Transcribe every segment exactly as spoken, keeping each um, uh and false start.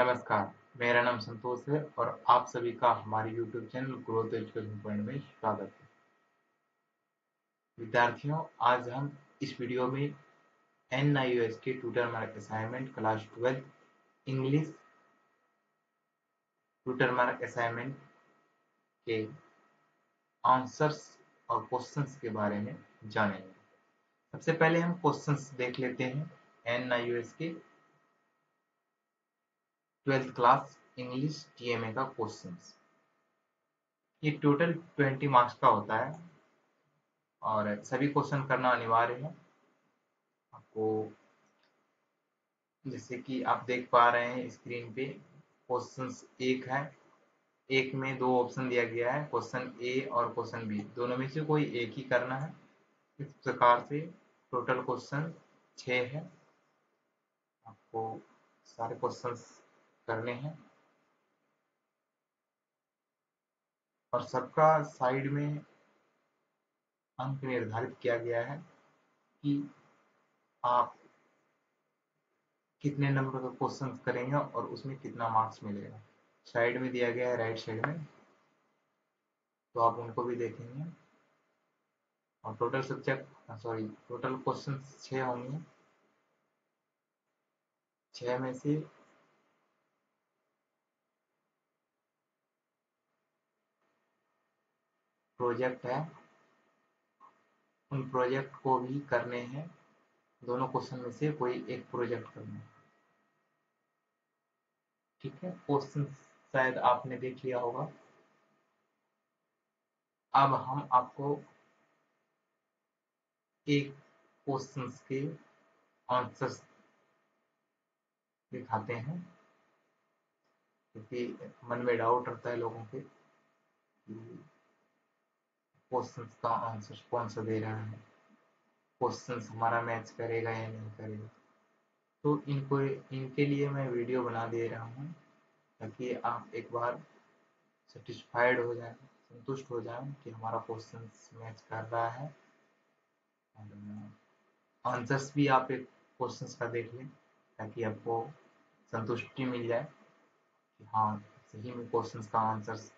नमस्कार, मेरा नाम संतोष है और आप सभी का हमारे YouTube channel growth education point में स्वागत है। विद्यार्थियों, आज हम इस वीडियो में एन आई ओ एस के tutor mark assignment class twelfth English tutor mark assignment के आंसर्स और क्वेश्चंस के बारे में जानेंगे। सबसे पहले हम क्वेश्चंस देख लेते हैं एन आई ओ एस के twelfth class English T M A का क्वेश्चंस। ये टोटल बीस मार्क्स का होता है और सभी क्वेश्चन करना अनिवार्य है। आपको जैसे कि आप देख पा रहे हैं स्क्रीन पे क्वेश्चंस एक है, एक में दो ऑप्शन दिया गया है, क्वेश्चन ए और क्वेश्चन बी, दोनों में से कोई एक ही करना है। इस प्रकार से टोटल क्वेश्चन छः है, आपको सारे क्वेश्चंस करने हैं और सबका साइड में अंक निर्धारित किया गया है कि आप कितने नंबर का क्वेश्चन करेंगे और उसमें कितना मार्क्स मिलेगा। साइड में दिया गया है, राइट साइड में, तो आप उनको भी देखेंगे। और total subject sorry total question छः होंगे, छः में से प्रोजेक्ट है, उन प्रोजेक्ट को भी करने हैं। दोनों क्वेश्चन में से कोई एक प्रोजेक्ट करना है, ठीक है। क्वेश्चन शायद आपने देख लिया होगा। अब हम आपको एक क्वेश्चन के आंसर्स दिखाते हैं, क्योंकि मन में डाउट रहता है लोगों के क्वेश्चंस का आंसर कौन सा दे रहा है, क्वेश्चंस हमारा मैच करेगा या नहीं करेगा। तो इनको इनके लिए मैं वीडियो बना दे रहा हूँ ताकि आप एक बार सेटिस्फाइड हो जाए, संतुष्ट हो जाए कि हमारा क्वेश्चंस मैच कर रहा है। आंसर्स भी आप एक क्वेश्चंस का देख लें ताकि आपको संतुष्टि मिल जाए कि हाँ, सही में क्वेश्चंस का आंसर्स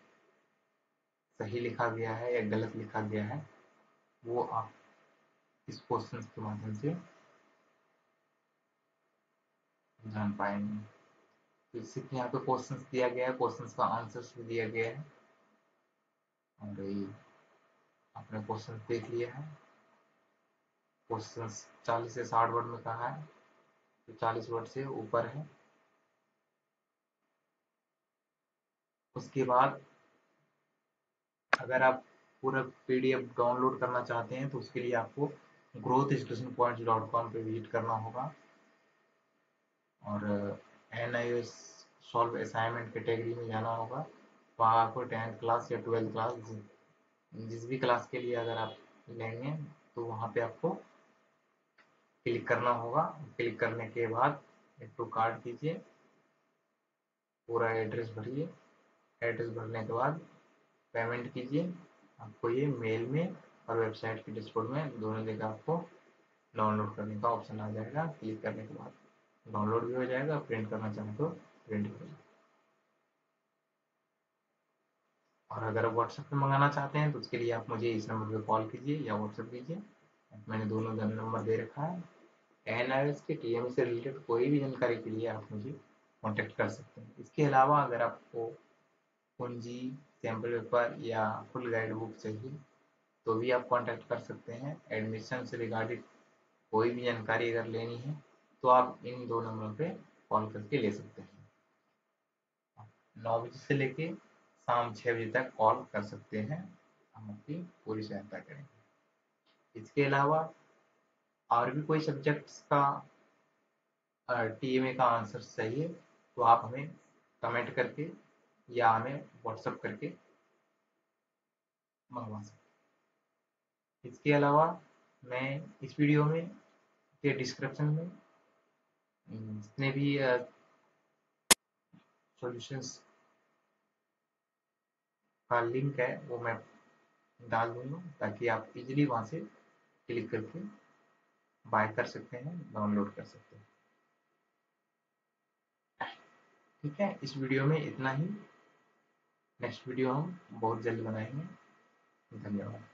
सही लिखा गया है या गलत लिखा गया है। वो आप इस क्वेश्चन के माध्यम से जान पाएंगे। तो इससे यहाँ पे क्वेश्चन दिया गया है, क्वेश्चन का आंसर्स भी दिया गया है और ये आपने क्वेश्चन देख लिया है। क्वेश्चन चालीस से साठ वर्ड में कहा है, तो चालीस वर्ड से ऊपर है। उसके बाद अगर आप पूरा पी डी एफ डाउनलोड करना चाहते हैं तो उसके लिए आपको growth education point dot com पर विजिट करना होगा और N I O S solve assignment category में जाना होगा। वहाँ आपको टेंथ क्लास या ट्वेल्थ क्लास, जिस भी क्लास के लिए अगर आप लेंगे तो वहाँ पे आपको क्लिक करना होगा। क्लिक करने के बाद एंट्रो कार्ड कीजिए, पूरा एड्रेस भरिए। एड्रेस भरने के बाद पेमेंट कीजिए। आपको ये मेल में और वेबसाइट के डिस्पोर्ट में दोनों जगह आपको डाउनलोड करने का ऑप्शन आ जाएगा। क्लिक करने के बाद डाउनलोड भी हो जाएगा, प्रिंट करना चाहें तो प्रिंट भी हो जाएगा। और अगर आप व्हाट्सएप पे मंगाना चाहते हैं तो उसके लिए आप मुझे इस नंबर पे कॉल कीजिए या व्हाट्सएप कीजिए। मैंने दोनों नंबर दे रखा है। एन आई ओ एस के टी एम से रिलेटेड कोई भी जानकारी के लिए आप मुझे कॉन्टेक्ट कर सकते हैं। इसके अलावा अगर आपको कुंजी, सैम्पल पेपर या फुल गाइड बुक चाहिए तो भी आप कांटेक्ट कर सकते हैं। एडमिशन से रिगार्डेड कोई भी जानकारी अगर लेनी है तो आप इन दो नंबरों पे कॉल करके ले सकते हैं। नौ बजे से लेके शाम छः बजे तक कॉल कर सकते हैं, हम आपकी पूरी सहायता करेंगे। इसके अलावा और भी कोई सब्जेक्ट्स का टी एम ए का आंसर चाहिए तो आप हमें कमेंट करके या हमें व्हाट्सएप करके मंगवा सकते। इसके अलावा मैं इस वीडियो में के डिस्क्रिप्शन में जितने भी सॉल्यूशंस का लिंक है वो मैं डाल दूंगा ताकि आप इजीली वहां से क्लिक करके बाय कर सकते हैं, डाउनलोड कर सकते हैं। ठीक है, इस वीडियो में इतना ही। नेक्स्ट वीडियो हम बहुत जल्द बनाएंगे। धन्यवाद।